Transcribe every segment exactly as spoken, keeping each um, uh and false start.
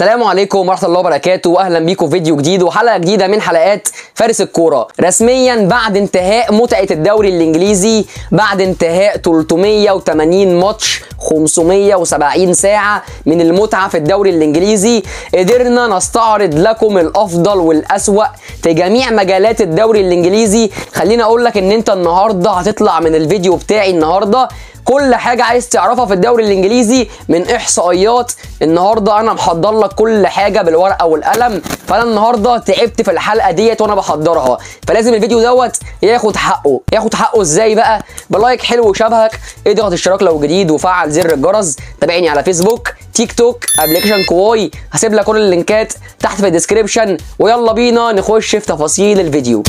السلام عليكم ورحمه الله وبركاته، واهلا بيكم في فيديو جديد وحلقه جديده من حلقات فارس الكوره. رسميا بعد انتهاء متعه الدوري الانجليزي، بعد انتهاء ثلاثمية وتمانين ماتش، خمسمية وسبعين ساعه من المتعه في الدوري الانجليزي، قدرنا نستعرض لكم الافضل والاسوأ في جميع مجالات الدوري الانجليزي. خليني اقول لك ان انت النهارده هتطلع من الفيديو بتاعي النهارده كل حاجه عايز تعرفها في الدوري الانجليزي من احصائيات. النهارده انا محضر لك كل حاجه بالورقه والقلم، فانا النهارده تعبت في الحلقه ديت وانا بحضرها، فلازم الفيديو دوت ياخد حقه. ياخد حقه ازاي بقى؟ بلايك حلو وشبهك، اضغط اشتراك لو جديد وفعل زر الجرس، تابعني على فيسبوك، تيك توك، ابلكيشن كواي، هسيب لك كل اللينكات تحت في الديسكريبشن. ويلا بينا نخش في تفاصيل الفيديو.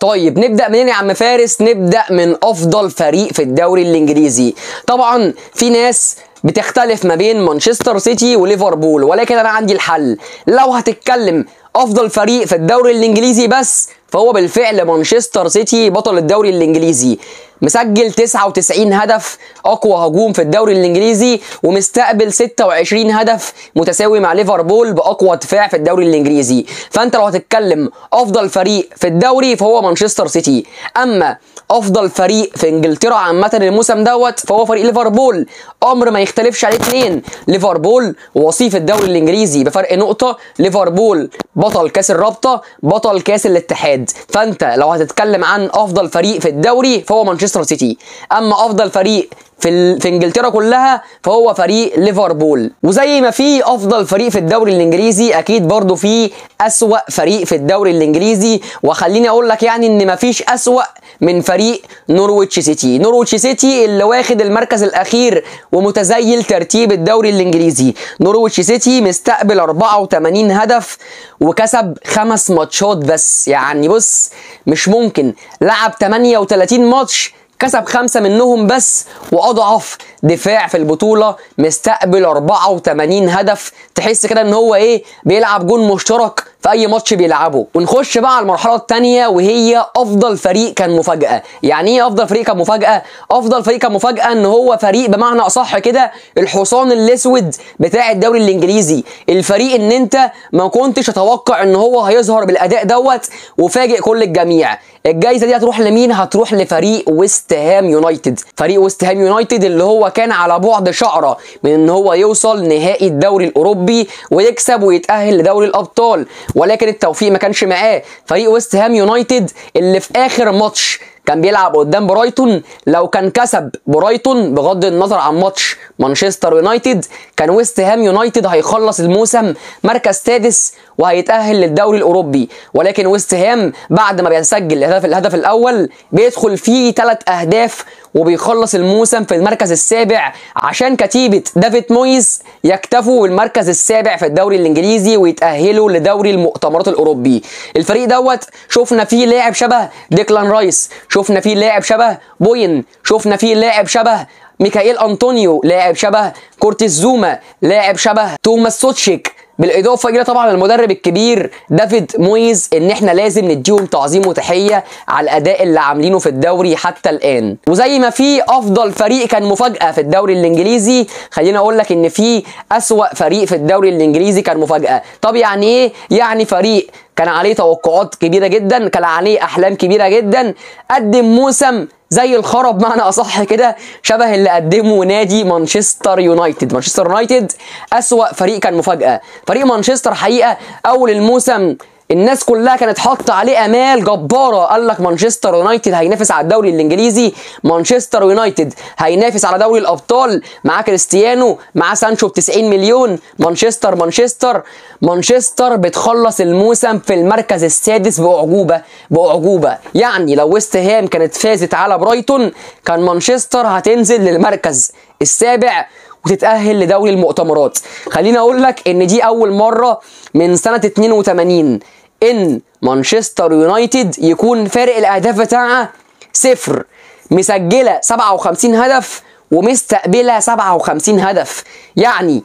طيب نبدأ منين يا عم فارس؟ نبدأ من أفضل فريق في الدوري الإنجليزي. طبعا في ناس بتختلف ما بين مانشستر سيتي وليفربول، ولكن أنا عندي الحل. لو هتتكلم أفضل فريق في الدوري الإنجليزي بس، فهو بالفعل مانشستر سيتي بطل الدوري الإنجليزي، مسجل تسعة وتسعين هدف، أقوى هجوم في الدوري الإنجليزي، ومستقبل ستة وعشرين هدف، متساوي مع ليفربول بأقوى دفاع في الدوري الإنجليزي. فأنت لو هتتكلم أفضل فريق في الدوري فهو مانشستر سيتي. أما أفضل فريق في إنجلترا عامة الموسم دوت فهو فريق ليفربول، أمر ما يختلفش عليه اتنين. ليفربول وصيف الدوري الإنجليزي بفرق نقطة، ليفربول بطل كأس الرابطة، بطل كأس الاتحاد. فأنت لو هتتكلم عن أفضل فريق في الدوري فهو مانشستر سيتي. اما افضل فريق في في انجلترا كلها فهو فريق ليفربول. وزي ما في افضل فريق في الدوري الانجليزي، اكيد برضو في اسوأ فريق في الدوري الانجليزي. وخليني اقول لك يعني ان مفيش اسوأ من فريق نورويتش سيتي. نورويتش سيتي اللي واخد المركز الاخير ومتزيل ترتيب الدوري الانجليزي. نورويتش سيتي مستقبل أربعة وتمانين هدف وكسب خمس ماتشات بس. يعني بص مش ممكن، لعب تمانية وتلاتين ماتش كسب خمسة منهم بس، واضعف دفاع في البطوله، مستقبل أربعة وتمانين هدف. تحس كده ان هو ايه، بيلعب جون مشترك في اي ماتش بيلعبه. ونخش بقى على المرحله الثانيه، وهي افضل فريق كان مفاجاه. يعني ايه افضل فريق كان مفاجاه؟ افضل فريق كان مفاجاه ان هو فريق بمعنى اصح كده الحصان الاسود بتاع الدوري الانجليزي، الفريق ان انت ما كنتش اتوقع ان هو هيظهر بالاداء دوت، وفاجئ كل الجميع. الجايزه دي هتروح لمين؟ هتروح لفريق ويست هام يونايتد. فريق ويست هام يونايتد اللي هو كان على بعد شعره من ان هو يوصل نهائي الدوري الاوروبي ويكسب ويتاهل لدوري الابطال، ولكن التوفيق ما كانش معاه. فريق ويست هام يونايتد اللي في اخر ماتش كان بيلعب قدام برايتون، لو كان كسب برايتون بغض النظر عن ماتش مانشستر يونايتد، كان ويست هام يونايتد هيخلص الموسم مركز سادس وهيتأهل للدوري الأوروبي. ولكن ويست هام بعد ما بيسجل الهدف, الهدف الأول بيدخل فيه ثلاث أهداف وبيخلص الموسم في المركز السابع، عشان كتيبة دافيد مويز يكتفوا بالمركز السابع في الدوري الإنجليزي ويتأهلوا لدوري المؤتمرات الأوروبي. الفريق دوت شفنا فيه لاعب شبه ديكلان رايس، شفنا فيه لاعب شبه بوين، شفنا فيه لاعب شبه ميكائيل أنطونيو، لاعب شبه كورتيز زوما، لاعب شبه توماس سوتشيك، بالاضافه الى طبعا المدرب الكبير دافيد مويز، ان احنا لازم نديهم تعظيم وتحيه على الاداء اللي عاملينه في الدوري حتى الان. وزي ما في افضل فريق كان مفاجاه في الدوري الانجليزي، خلينا اقول لك ان في اسوأ فريق في الدوري الانجليزي كان مفاجاه. طب يعني ايه؟ يعني فريق كان عليه توقعات كبيره جدا، كان عليه احلام كبيره جدا، قدم موسم زي الخرب معنى اصح كده، شبه اللي قدمه نادي مانشستر يونايتد. مانشستر يونايتد اسوأ فريق كان مفاجاه. فريق مانشستر حقيقه اول الموسم الناس كلها كانت حاطه عليه امال جباره، قال لك مانشستر يونايتد هينافس على الدوري الانجليزي، مانشستر يونايتد هينافس على دوري الابطال، مع كريستيانو، مع سانشو ب تسعين مليون، مانشستر مانشستر مانشستر بتخلص الموسم في المركز السادس باعجوبه باعجوبه. يعني لو ويست هام كانت فازت على برايتون كان مانشستر هتنزل للمركز السابع وتتأهل لدوري المؤتمرات. خليني اقول لك ان دي اول مره من سنه اتنين وتمانين ان مانشستر يونايتد يكون فارق الاهداف بتاعها صفر، مسجله سبعة وخمسين هدف ومستقبله سبعة وخمسين هدف. يعني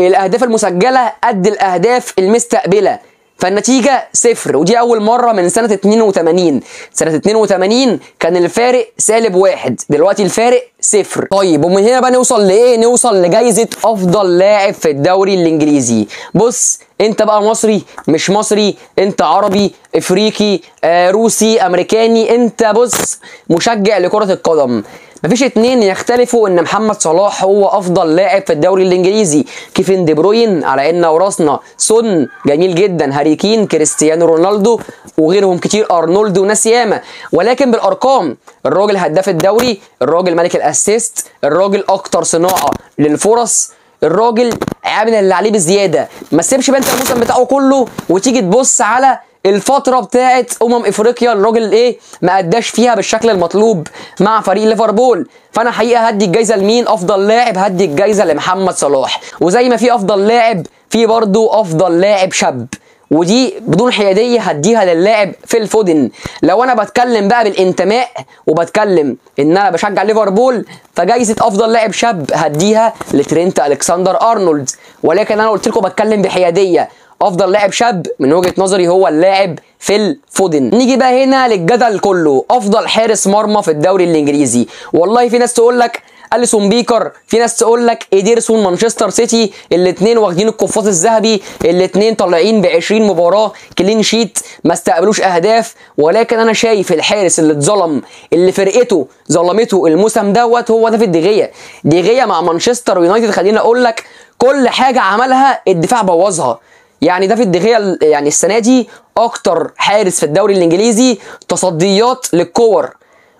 الاهداف المسجله قد الاهداف المستقبله، فالنتيجه صفر، ودي اول مره من سنه اتنين وتمانين. سنه اتنين وتمانين كان الفارق سالب واحد، دلوقتي الفارق صفر. طيب ومن هنا بقى نوصل لايه؟ نوصل لجائزه افضل لاعب في الدوري الانجليزي. بص انت بقى مصري مش مصري، انت عربي افريقي آه، روسي امريكاني، انت بص مشجع لكره القدم، مفيش اتنين يختلفوا ان محمد صلاح هو افضل لاعب في الدوري الانجليزي. كيفين دي بروين على عيننا وراسنا، سون جميل جدا، هاري كين، كريستيانو رونالدو وغيرهم كتير، ارنولد وناس ياما. ولكن بالارقام الراجل هداف الدوري، الراجل ملك الاسيست، الراجل اكتر صناعه للفرص، الراجل عامل اللي عليه بزياده. ما تسيبش بقى انت الموسم بتاعه كله وتيجي تبص على الفترة بتاعت أمم إفريقيا الراجل إيه ما أداش فيها بالشكل المطلوب مع فريق ليفربول. فأنا حقيقة هدي الجايزة لمين؟ أفضل لاعب هدي الجايزة لمحمد صلاح. وزي ما في أفضل لاعب في برضه أفضل لاعب شاب، ودي بدون حيادية هديها للاعب فيل فودن. لو أنا بتكلم بقى بالانتماء وبتكلم إن أنا بشجع ليفربول، فجايزة أفضل لاعب شاب هديها لترينت ألكسندر أرنولد. ولكن أنا قلت لكم بتكلم بحيادية، افضل لاعب شاب من وجهه نظري هو اللاعب فيل فودن. نيجي بقى هنا للجدل كله، افضل حارس مرمى في الدوري الانجليزي. والله في ناس تقول لك اليسون بيكر، في ناس تقول لك إيديرسون مانشستر سيتي، الاثنين واخدين القفاز الذهبي، الاثنين طالعين ب عشرين مباراه كلين شيت ما استقبلوش اهداف. ولكن انا شايف الحارس اللي اتظلم، اللي فرقته ظلمته الموسم دوت، هو دافيد دي غيا. دي غيا مع مانشستر يونايتد خليني اقول لك كل حاجه عملها الدفاع بوظها. يعني دافيد دي غيا يعني السنه دي اكتر حارس في الدوري الانجليزي تصديات للكور،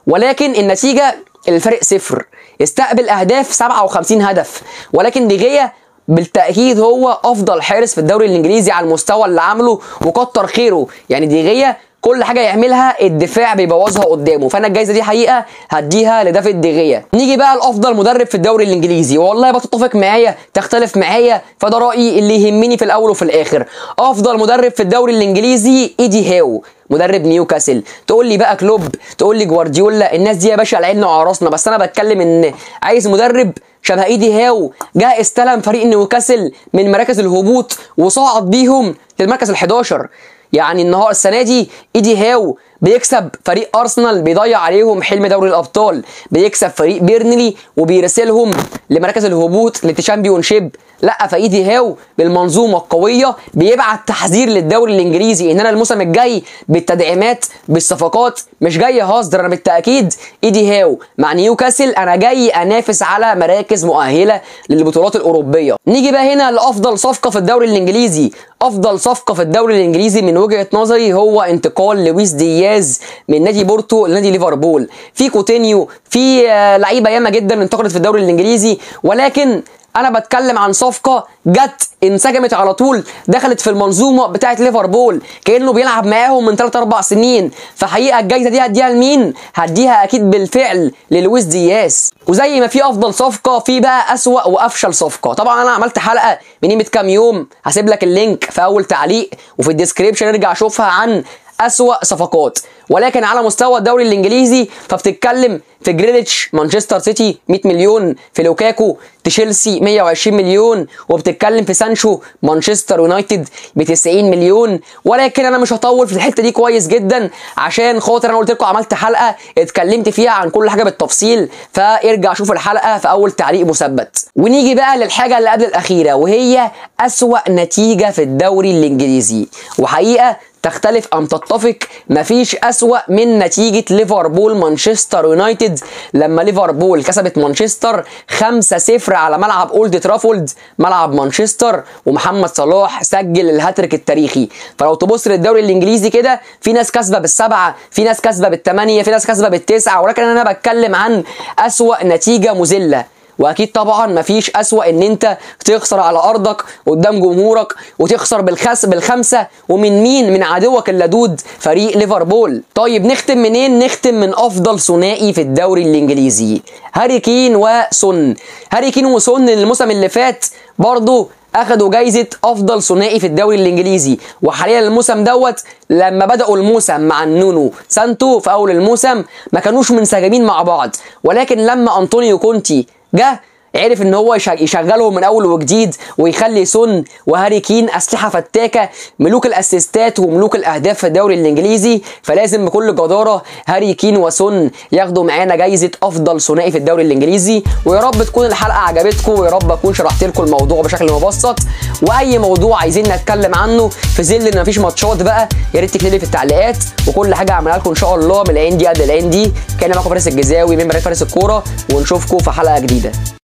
ولكن النتيجه الفرق صفر، استقبل اهداف سبعة وخمسين هدف. ولكن دي غيا بالتاكيد هو افضل حارس في الدوري الانجليزي على المستوى اللي عمله وكتر خيره. يعني دي غيا كل حاجه يعملها الدفاع بيبوظها قدامه، فانا الجايزه دي حقيقه هديها لدافيد دي غيا. نيجي بقى لافضل مدرب في الدوري الانجليزي. والله بتتفق معايا تختلف معايا، فده رايي اللي يهمني في الاول وفي الاخر. افضل مدرب في الدوري الانجليزي ايدي هاو مدرب نيوكاسل. تقول لي بقى كلوب، تقول لي جوارديولا، الناس دي يا باشا على عيننا وعلى راسنا، بس انا بتكلم ان عايز مدرب شبه ايدي هاو جه استلم فريق نيوكاسل من مراكز الهبوط وصعد بيهم للمركز الحداشر. يعني النهارده السنه دي ايدي هاو بيكسب فريق ارسنال بيضيع عليهم حلم دوري الابطال، بيكسب فريق بيرنلي وبيرسلهم لمراكز الهبوط للتشامبيونشيب. لا فايدي هاو بالمنظومه القويه بيبعت تحذير للدوري الانجليزي ان انا الموسم الجاي بالتدعيمات بالصفقات مش جاي هزر، انا بالتاكيد ايدي هاو مع نيوكاسل انا جاي انافس على مراكز مؤهله للبطولات الاوروبيه. نيجي بقى هنا لافضل صفقه في الدوري الانجليزي. افضل صفقه في الدوري الانجليزي من وجهه نظري هو انتقال لويس دياز من نادي بورتو لنادي ليفربول. في كوتينيو، في لعيبه ياما جدا انتقلت في الدوري الانجليزي، ولكن انا بتكلم عن صفقه جت انسجمت على طول، دخلت في المنظومه بتاعه ليفربول كانه بيلعب معاهم من تلات اربع سنين. فحقيقه الجايزه دي هديها لمين؟ هديها اكيد بالفعل للويس دياز. وزي ما في افضل صفقه في بقى اسوأ وافشل صفقه. طبعا انا عملت حلقه من قيمه كام يوم، هسيب لك اللينك في اول تعليق وفي الديسكريبشن ارجع شوفها، عن أسوأ صفقات. ولكن على مستوى الدوري الانجليزي فبتتكلم في جريليش مانشستر سيتي مية مليون، في لوكاكو تشيلسي مية وعشرين مليون، وبتتكلم في سانشو مانشستر يونايتد ب تسعين مليون. ولكن انا مش هطول في الحته دي كويس جدا عشان خاطر انا قلت لكم عملت حلقه اتكلمت فيها عن كل حاجه بالتفصيل، فارجع شوف الحلقه في اول تعليق مثبت. ونيجي بقى للحاجه اللي قبل الاخيره، وهي أسوأ نتيجه في الدوري الانجليزي. وحقيقه تختلف أم تتفق، مفيش أسوأ من نتيجة ليفربول مانشستر يونايتد لما ليفربول كسبت مانشستر خمسة صفر على ملعب أولد ترافولد، ملعب مانشستر، ومحمد صلاح سجل الهاتريك التاريخي. فلو تبص للدوري الإنجليزي كده في ناس كسبة بالسبعة، في ناس كسبة بالثمانية، في ناس كسبة بالتسعة، ولكن أنا بتكلم عن أسوأ نتيجة مذلة. واكيد طبعا مفيش اسوأ ان انت تخسر على ارضك قدام جمهورك وتخسر بالخس بالخمسه، ومن مين؟ من عدوك اللدود فريق ليفربول. طيب نختم منين؟ نختم من افضل ثنائي في الدوري الانجليزي، هاري كين وسون. هاري كين وسون الموسم اللي فات برضه اخدوا جايزه افضل ثنائي في الدوري الانجليزي. وحاليا الموسم دوت لما بداوا الموسم مع نونو سانتو في اول الموسم ما كانوش منسجمين مع بعض، ولكن لما أنطونيو كونتي جه عرف ان هو يشغلهم من اول وجديد ويخلي سون وهاري كين اسلحه فتاكه ملوك الاسيستات وملوك الاهداف في الدوري الانجليزي. فلازم بكل جداره هاري كين وسون ياخدوا معانا جايزه افضل ثنائي في الدوري الانجليزي. ويا رب تكون الحلقه عجبتكم، ويا رب اكون شرحت لكم الموضوع بشكل مبسط. واي موضوع عايزين نتكلم عنه في ظل ان مفيش ماتشات بقى، يا ريت تكتب لي في التعليقات، وكل حاجه هعملها لكم ان شاء الله من العين دي قد العين دي. كان معاكم فارس الجزاوي من برنامج فارس الكوره، ونشوفكم في حلقه جديده.